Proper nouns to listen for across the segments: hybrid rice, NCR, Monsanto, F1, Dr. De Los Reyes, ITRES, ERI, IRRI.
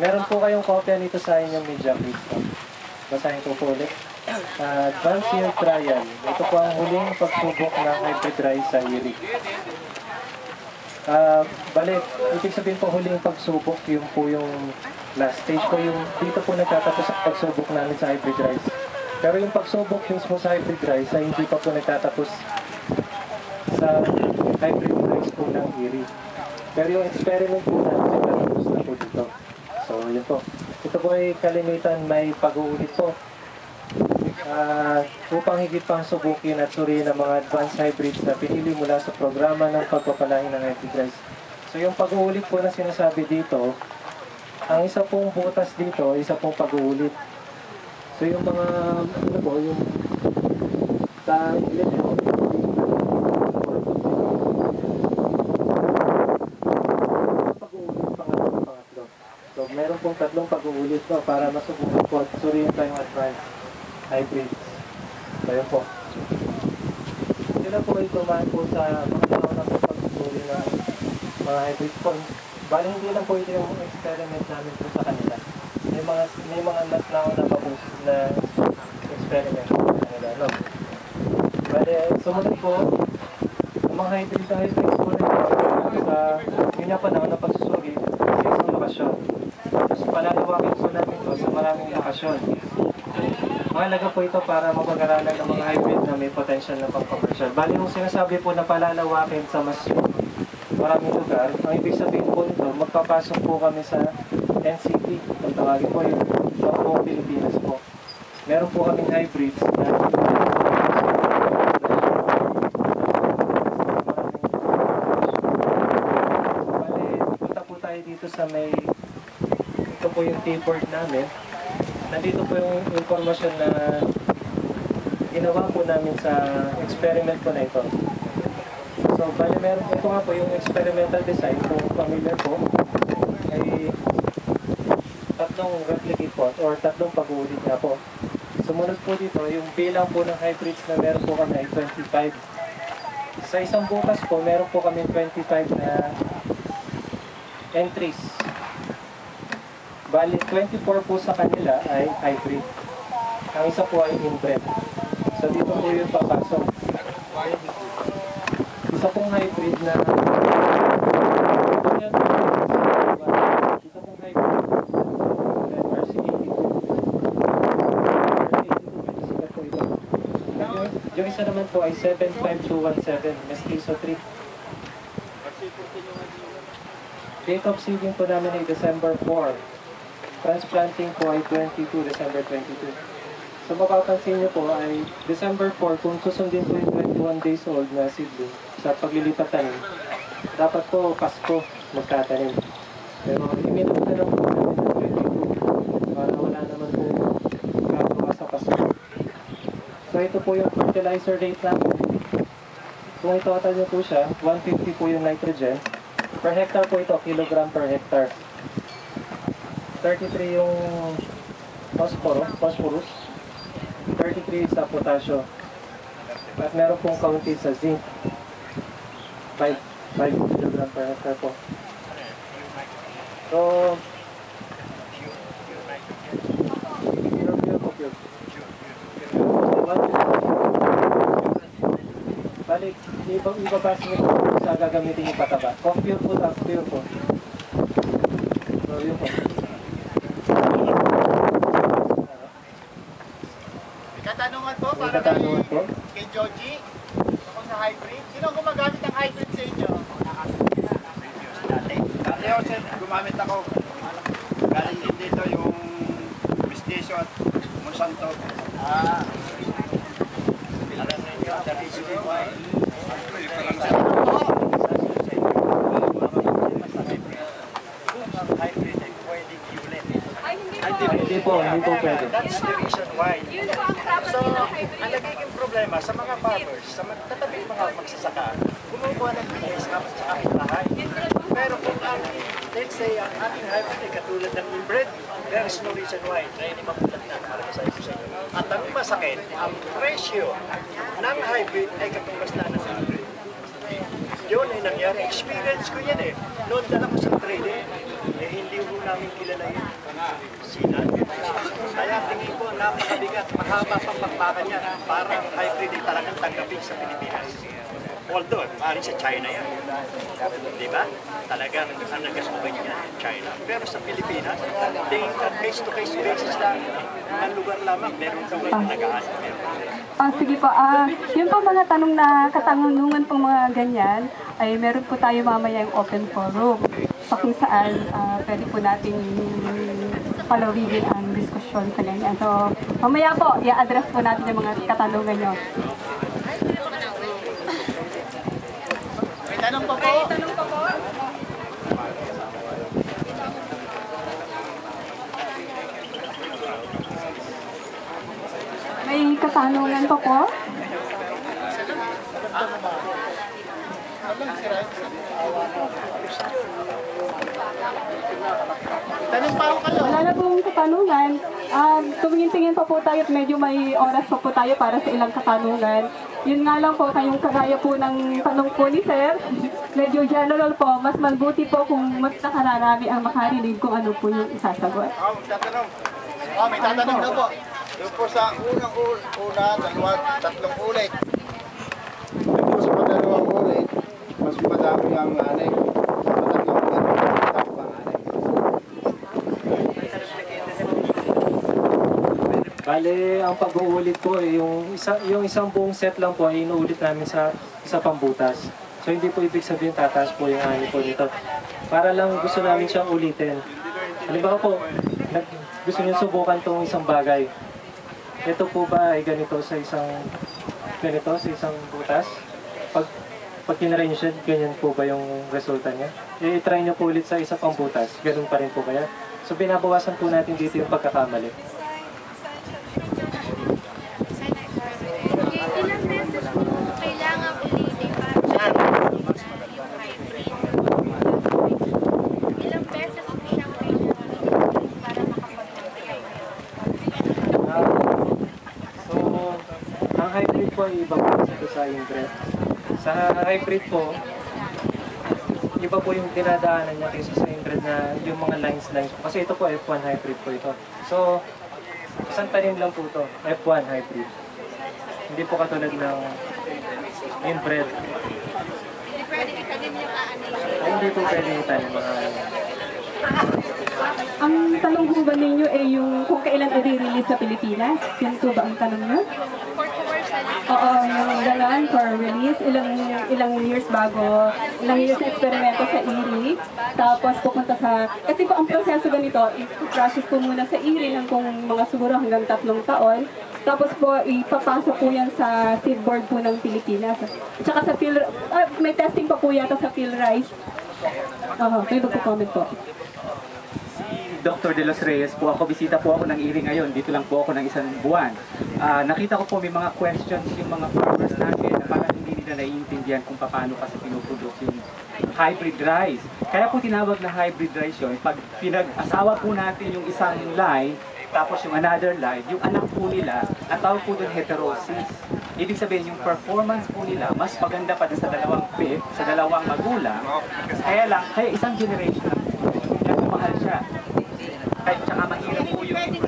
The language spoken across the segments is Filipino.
Meron po kayong kopya nito sa inyong media kit. Basahin ko po ulit. Advanced Field Trial. Ito po ang huling pagsubok ng hybrid rice sa IRRI. Balik, ibig sabihin po huling pagsubok, yung po yung last stage po, yung dito po nagtatapos ang pagsubok namin sa hybrid rice. Pero yung pagsubok mismo sa hybrid rice ay hindi pa po nagtatapos sa hybrid rice po ng IRRI. Pero yung experiment po natin, tapos na po dito. So, yun po. Ito po ay kalimitan may pag-uulit po. Upang higit pang subukin at suriin ang mga advanced hybrids na pinili mula sa programa ng pagpapalain ng hybrid rice. So, yung pag-uulit po na sinasabi dito, ang isa pong butas dito, isa pong pag-uulit. So, yung mga, ano po, yung meron pong tatlong pag-uulit po para masubukan po at suriin tayong advanced hybrids. So, yun po. Sila po ay tumahan po sa pagkakaroon po pag-usuri ng mga hybrids po. Bali, hindi lang po ito yung experiment namin po sa kanila. May mga naslaon na pag-usuri na experiment po sa kanila. No? Bali, sumunod po, ang mga hybrids na hybrids po rin sa yun na panahon na pagsusuri sa isang lokasyon. Tapos palalawagin po namin po sa maraming lokasyon. Mahalaga po ito para mapag-aralan ng mga hybrid na may potential na pang-commercial. Bali, yung sinasabi po na palalawakin sa mas maraming lugar, ang ibig sabihin po nito, magpapasok po kami sa NCR, ang tawagin po yung buong Pilipinas po. Meron po kaming hybrids na bali, punta po tayo dito sa may ito po yung T-board namin. Nandito po yung informasyon na ginawa po namin sa experiment po na ito. So, bali meron ito nga po yung experimental design kung familiar po ay tatlong replicate pot or tatlong pag-uulit na po. Sumunod po dito, yung bilang po ng hybrids na meron po kami ay 25. Sa isang bukas po, meron po kami 25 na entries. Bali, 24 po sa kanila ay hybrid. Ang isa po ay inbred. So, dito po yung papasok. Isa pong hybrid na yung isa naman po ay 75217 mestizo 3. Date of seeding po namin ay December 4. Transplanting po ay December 22. So mapapansin nyo po ay December 4, kung susundin po yung 21 days old na seedling sa paglilipatan, dapat po Pasko magtatanim. Pero iminok na lang po namin ng 22 para wala naman po gagawa sa Pasko. So ito po yung fertilizer rate natin. Kung itotal nyo po siya, 150 po yung nitrogen. Per hectare po ito, kilogram per hectare. 33 yung phosphorus, 33 sa potasyo, at meron pong kaunti sa zinc, 5 kg per hectare po. So, balik, ibabasa nyo po sa gagamitin yung pataba. Compute po, compute po. So, yun po. Katanungan po kay Joji kung sa hybrid, sino gumagamit ng hybrid sa inyo? Dati ako sir, gumamit ako galing din dito yung Mestizo at Monsanto. Alam na inyo sa PCB ko ay hybrid ay pwedeng ulit. Hindi po pwede. That's the reason why. So, ang nagiging problema sa mga farmers, sa tatabing mga magsasaka, kumukuha ng BS kapag sa aking bahay. Pero kung ating, let's say, ang ating hybrid ay katulad ng inbred, there is no reason why. Kaya hindi mapulat na, para masayo sa inyo. At ang masakit, ang presyo ng hybrid ay katulas na ng inbred. Yun ay nangyari. Experience ko yan eh. Noon dala ko sa trading, eh hindi ko na namin kilalain. Kaya tingin ko napakabigat, mahaba pang pagpaka niya, parang hybrid yung talagang tanggapin sa Pilipinas. Although, maaaring sa China yan. Diba? Talagang ang nagkasubay niya yan, China. Pero sa Pilipinas, tingin ka face-to-face basis lang. Ang lugar lamang, meron lugar na nagaan. Sige po, yun po mga tanong na katangunungan po mga ganyan, ay meron po tayo mamaya yung open forum. So kung saan, pwede po natin palawigin ang diskusyon sa ganyan. So mamaya po, i-address po natin yung mga katanungan nyo. Tanong pa po. Ay, tanong pa po. May katanungan pa po. Tanong pa po kayo. Wala na pong katanungan. Tumingin-tingin pa po tayo at medyo may oras pa po tayo para sa ilang katanungan. Yun nga lang po, kayong kagaya po ng tanong po ni Sir, medyo general po, mas mabuti po kung mas nakararami ang makarinig kung ano po yung isasagot. May tatanong daw po. Doon po sa unang-una, tatlong ulit. Doon po sa pangalawang ulit, mas madami ang anik. Sa pangalawang ulit, matapang anik. Bale, ang pag-uulit po, yung isang buong set lang po ay inuulit namin sa isa pang butas. So hindi po ibig sabihin tataas po yung ani po nito. Para lang gusto namin siyang ulitin. Halimbawa po, gusto niyo subukan tong isang bagay. Ito po ba ay ganito sa isang butas? Pag kinarrange siya, ganyan po ba yung resulta niya? I-try niyo po ulit sa isa pang butas. Ganun pa rin po kaya. So binabawasan po natin dito yung pagkakamali. Iba po sa ITRES. Sa hybrid po, iba po yung dinadaanan niya kaysa sa ITRES na yung mga lines po. Kasi ito po, F1 hybrid po ito. So, isang tanim lang po ito, F1 hybrid. Hindi po katulad ng ITRES. Hindi pwede itanim yung aanay. Hindi po pwede itanim yung aanay. Ang tanong po ba ninyo ay yung kung kailan i-release sa Pilipinas? Yan po ba ang tanong nyo? Oo, yung ganon for release, ilang years na eksperimento sa ERI, tapos pupunta sa, kasi po ang proseso ganito, i-process po muna sa ERI ng kung mga siguro hanggang 3 taon, tapos po ipapasok po yan sa Seed Board po ng Pilipinas. Tsaka sa field, may testing pa po yata sa field rice. May magpo-comment po. Dr. De Los Reyes po ako. Bisita po ako ng IRRI ngayon. Dito lang po ako ng 1 buwan. Nakita ko po may mga questions yung mga farmers natin na parang hindi nila naiintindihan kung paano kasi pinuproduce yung hybrid rice. Kaya po tinawag na hybrid rice yun. Pag pinag-asawa po natin yung isang line, tapos yung another line, yung anak po nila, ang tawag po doon heterosis. Ibig sabihin yung performance po nila mas paganda pa sa dalawang pip, sa dalawang magulang. Kaya isang generation na po, nagmamahal siya. Kahit tsaka mahirap po yung pwede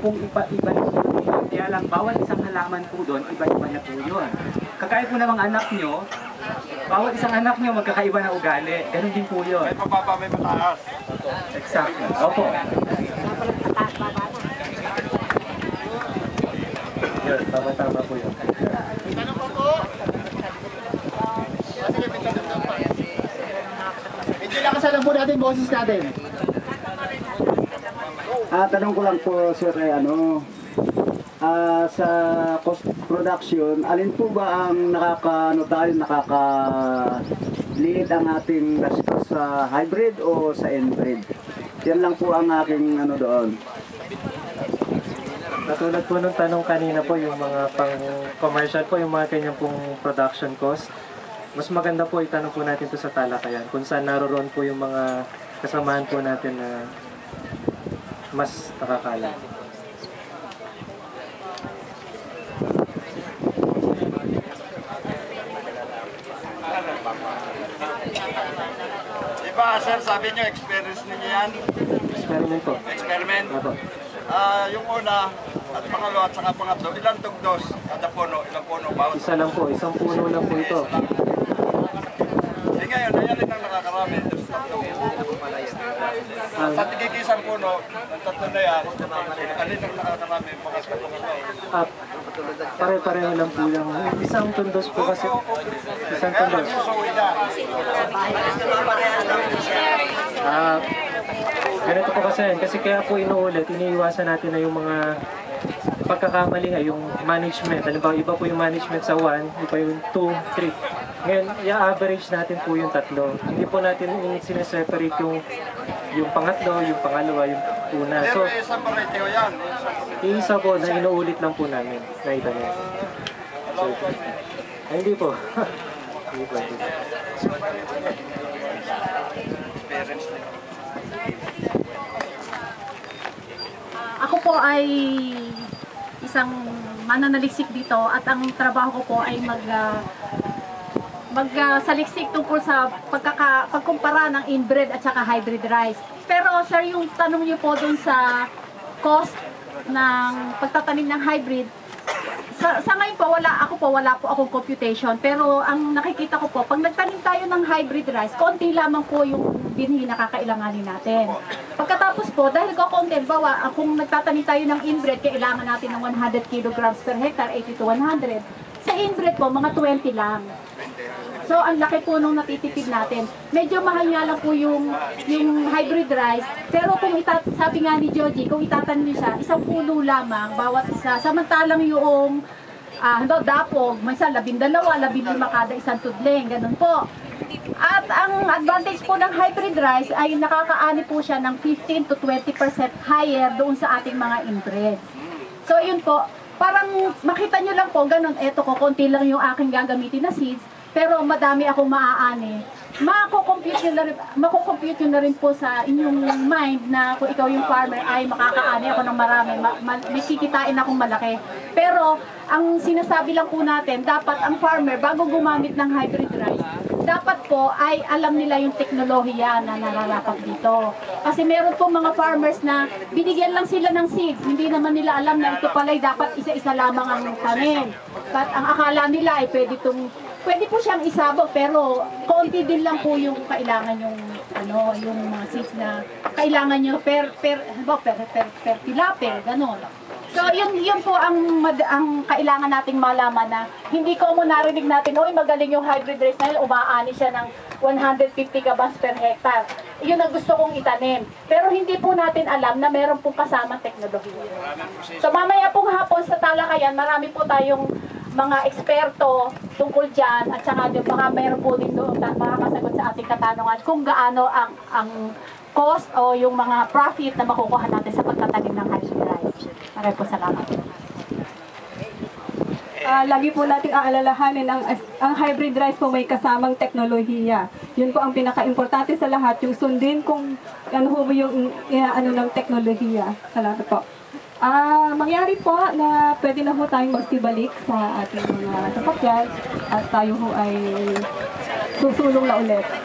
pong ibalik po yun. Kaya lang, bawat isang halaman po doon, iba-iba na po yun. Kakaya po namang anak nyo, bawat isang anak nyo magkakaiba na ugali. Ganun din po yun. May pababa, may mataas. Exactly. Opo. Yun, tama-tama po yun. Tanong po po. Nakasalang po natin boses natin. Tanong ko lang po, Sir, sa cost production, alin po ba ang nakakaliit ang ating gastos sa hybrid o sa inbreed? Yan lang po ang aking doon. Katulad po nung tanong kanina po, yung mga pang-commercial po, yung mga kanyang pong production cost. Mas maganda po itanong po natin ito sa talakayan kung saan naroon po yung mga kasamahan po natin na mas nakakala. ba, sir, sabi nyo, experience ninyo yan? Experiment po. Experiment? Yung una, at pangalawa, at saka pangatlo, ilang tugdos? Kada puno, ilang puno? Bawat isa lang po, isang puno lang po ito. Ngayon, ayan rin ang nakakarami. Sa tigig-isang puno, ang tatlo na yan, alin ang nakakarami? Pare-pareho lang po yung isang tundos po kasi. Isang tundos. Ganito po kasi yan. Kasi kaya po inuulit, iniiwasan natin na yung mga pagkakamali nga, yung management. Halimbawa, iba po yung management sa 1, iba yung 2, 3. Ngayon, i-average natin po yung tatlo. Hindi po natin sineseparate yung pangatlo, yung pangalawa, yung una. So, isa po na inuulit lang po namin. Naita niya. So, hindi po. Hindi po. Ako po ay isang mananaliksik dito at ang trabaho ko po ay magsaliksik tungkol sa pagkumpara ng inbred at saka hybrid rice. Pero sir, yung tanong niyo po dun sa cost ng pagtatanim ng hybrid, sa ngayon po, wala po akong computation. Pero ang nakikita ko po, pag nagtanim tayo ng hybrid rice, konti lamang po yung binhi na kakailanganin natin. Pagkatapos po, dahil kakonti, bawa, kung nagtatanim tayo ng inbred, kailangan natin ng 100 kilograms per hectare, 80 to 100. Sa inbred po, mga 20 lang. So, ang laki po nung natitipid natin. Medyo mahal nga lang po yung hybrid rice. Pero kung sabi nga ni Joji, kung itatanim niyo siya, isang puno lamang, bawat isa. Samantalang yung dapog, may isa, 12, 15 kada isang tudling. Ganun po. At ang advantage po ng hybrid rice ay nakakaani po siya ng 15 to 20% higher doon sa ating mga inbred. So, yun po. Parang makita nyo lang po, ganun, eto ko, konti lang yung aking gagamitin na seeds. Pero madami akong maaani. Makukompute nyo na rin po sa inyong mind na kung ikaw yung farmer ay makakaani ako ng marami. May kikitain akong malaki. Pero ang sinasabi lang po natin, dapat ang farmer bago gumamit ng hybrid rice, dapat po ay alam nila yung teknolohiya na nararapat dito. Kasi meron po mga farmers na binigyan lang sila ng seeds. Hindi naman nila alam na ito pala'y dapat isa-isa lamang ang tanim. But ang akala nila ay pwede po siyang isabog pero konti din lang po yung kailangan yung mga seeds na kailangan nyo per tilapia, gano'n. So yun po ang kailangan nating malaman na hindi ko mo narinig natin, oy magaling yung hybrid rice na yun, umaani siya ng 150 kilograms per hectare. Yun ang gusto kong itanim. Pero hindi po natin alam na meron pong kasama teknolohiya. So mamaya pong hapon sa talakayan, marami po tayong mga eksperto tungkol dyan at saka yung mga mayroon po din doon makakasagot sa ating katanungan kung gaano ang cost o yung mga profit na makukuha natin sa pagtatanim ng hybrid rice. Maraming po salamat. Lagi po nating aalalahanin ang hybrid rice po may kasamang teknolohiya. Yun po ang pinaka-importante sa lahat, yung sundin kung ano po yung ng teknolohiya. Salamat po. Mangyari po na pwede na po tayong magsibalik sa ating mga sapakyan at tayo po ay susulong na ulit.